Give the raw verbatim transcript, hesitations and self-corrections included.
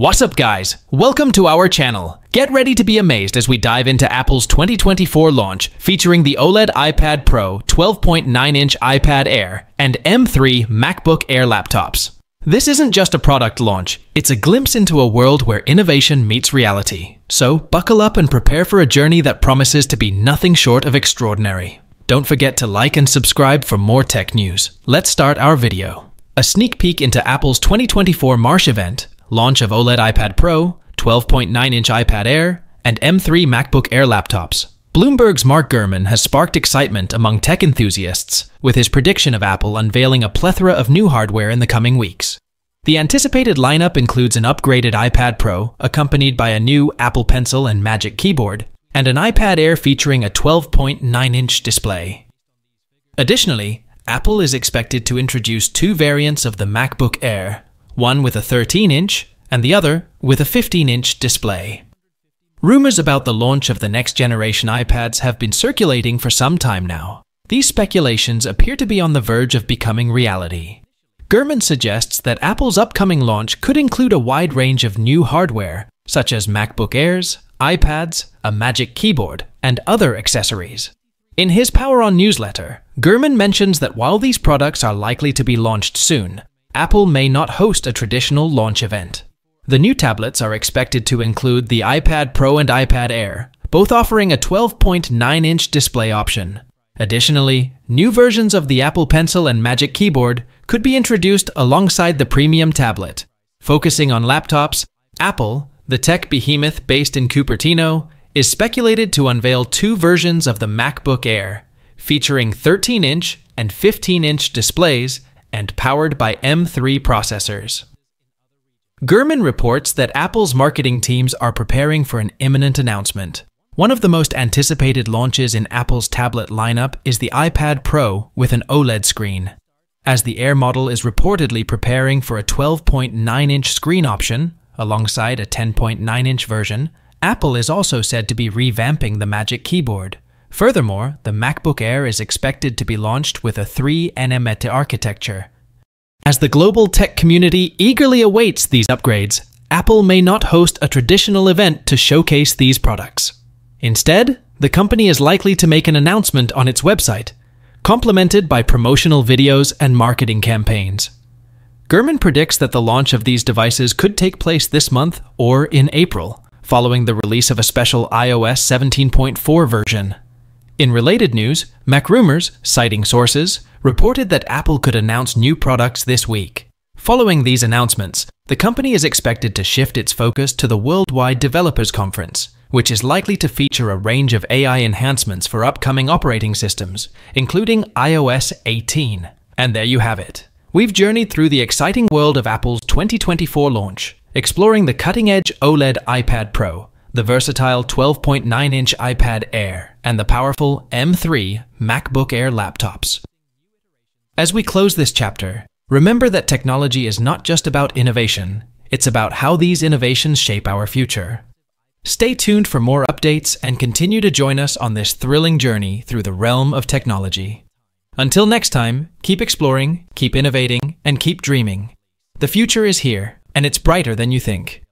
What's up, guys? Welcome to our channel. Get ready to be amazed as we dive into Apple's twenty twenty-four launch featuring the OLED iPad Pro, twelve point nine inch iPad Air, and M three MacBook Air laptops. This isn't just a product launch, it's a glimpse into a world where innovation meets reality. So buckle up and prepare for a journey that promises to be nothing short of extraordinary. Don't forget to like and subscribe for more tech news. Let's start our video. A sneak peek into Apple's twenty twenty-four March event, launch of OLED iPad Pro, twelve point nine inch iPad Air, and M three MacBook Air laptops. Bloomberg's Mark Gurman has sparked excitement among tech enthusiasts with his prediction of Apple unveiling a plethora of new hardware in the coming weeks. The anticipated lineup includes an upgraded iPad Pro, accompanied by a new Apple Pencil and Magic Keyboard, and an iPad Air featuring a twelve point nine inch display. Additionally, Apple is expected to introduce two variants of the MacBook Air, one with a thirteen inch and the other with a fifteen inch display. Rumors about the launch of the next-generation iPads have been circulating for some time now. These speculations appear to be on the verge of becoming reality. Gurman suggests that Apple's upcoming launch could include a wide range of new hardware, such as MacBook Airs, iPads, a Magic Keyboard, and other accessories. In his Power On newsletter, Gurman mentions that while these products are likely to be launched soon, Apple may not host a traditional launch event. The new tablets are expected to include the iPad Pro and iPad Air, both offering a twelve point nine inch display option. Additionally, new versions of the Apple Pencil and Magic Keyboard could be introduced alongside the premium tablet. Focusing on laptops, Apple, the tech behemoth based in Cupertino, is speculated to unveil two versions of the MacBook Air, featuring thirteen inch and fifteen inch displays and powered by M three processors. Gurman reports that Apple's marketing teams are preparing for an imminent announcement. One of the most anticipated launches in Apple's tablet lineup is the iPad Pro with an OLED screen, as the Air model is reportedly preparing for a twelve point nine inch screen option alongside a ten point nine inch version. Apple is also said to be revamping the Magic Keyboard. Furthermore, the MacBook Air is expected to be launched with a three nanometer architecture. As the global tech community eagerly awaits these upgrades, Apple may not host a traditional event to showcase these products. Instead, the company is likely to make an announcement on its website, complemented by promotional videos and marketing campaigns. Gurman predicts that the launch of these devices could take place this month or in April, following the release of a special i O S seventeen point four version. In related news, MacRumors, citing sources, reported that Apple could announce new products this week. Following these announcements, the company is expected to shift its focus to the Worldwide Developers Conference, which is likely to feature a range of A I enhancements for upcoming operating systems, including i O S eighteen. And there you have it. We've journeyed through the exciting world of Apple's twenty twenty-four launch, exploring the cutting-edge OLED iPad Pro, the versatile twelve point nine inch iPad Air, and the powerful M three MacBook Air laptops. As we close this chapter, remember that technology is not just about innovation, it's about how these innovations shape our future. Stay tuned for more updates and continue to join us on this thrilling journey through the realm of technology. Until next time, keep exploring, keep innovating, and keep dreaming. The future is here, and it's brighter than you think.